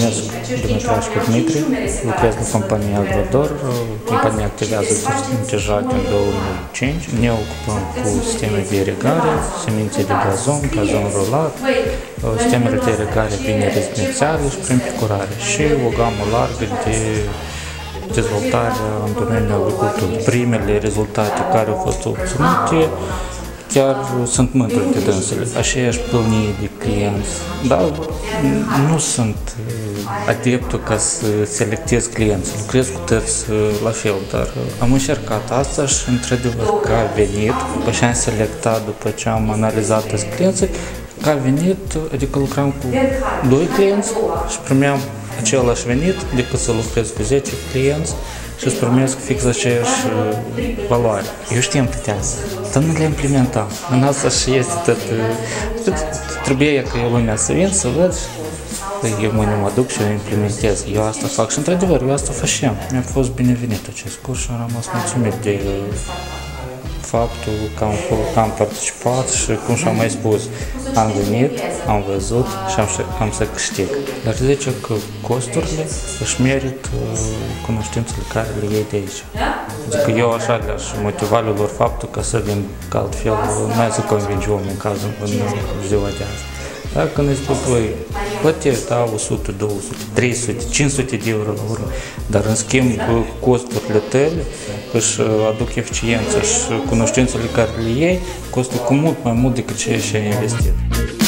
Numesc Dumitrașcu Dmitrie, lucrez în compania Alvádo, compania activează deja din 2005. Ne ocupăm cu sisteme de irigare, semințe de gazon, gazon rulat, sistemele de irigare bine rezidențiale și prin picurare și o gamă largă de dezvoltare în domeniul agriculturii. Primele rezultate care au fost obținute chiar sunt mândru de dânsele, aceeași plănie de clienți, dar nu sunt adeptul ca să selectez clienți, lucrez cu toți la fel, dar am încercat asta și într-adevăr că a venit, după ce am selectat, după ce am analizat toți clienții, că a venit, adică lucram cu 2 clienți și primeam același venit decât să lucrez cu 10 clienți și îți primesc fix aceeași valoare. Eu știam toate astea, dar nu le implementam. În asta și este tot. Trebuia ca eu lumea să vin, să văd, eu mâine mă duc și o implementez. Eu asta fac și într-adevăr, eu asta facem. Mi-a fost binevenit acest curs și am rămas mulțumit de faptul că am participat și, cum și-am mai spus, am venit, am văzut și am să câștig. Dar zice că costurile își merit cunoștințele care le iei de aici. Adică eu așa le-aș motiva lor faptul că să vin, că altfel nu ai să convingi oameni în cazul în ziua de azi. Dacă ne spui, băi, plătești, da, 100, 200, 300, 500 de euro la urmă, dar în schimb costurile tale își aduc eficiență și cunoștințele care le iei costă cu mult mai mult decât ce ai investit.